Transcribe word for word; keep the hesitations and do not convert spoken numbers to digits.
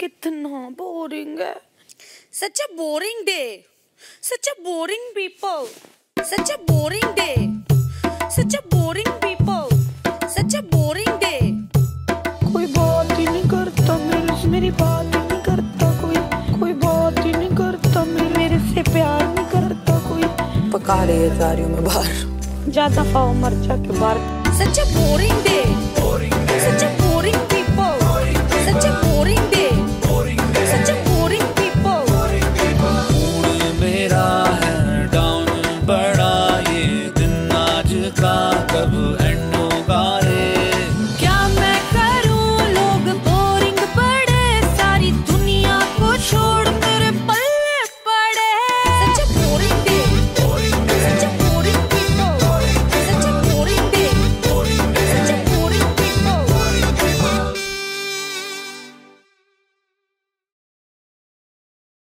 कितना बोरिंग है. Such a boring day. Such a boring people. Such a boring day. Such a boring people. Such a boring day. कोई बात ही नहीं करता मेरे से, मेरी बात ही नहीं करता कोई. कोई बात ही नहीं करता मेरे से, प्यार नहीं करता कोई. पका रहे हैं सारियों में बाहर. ज़्यादा पाव मर्चा के बाहर. Such a boring day.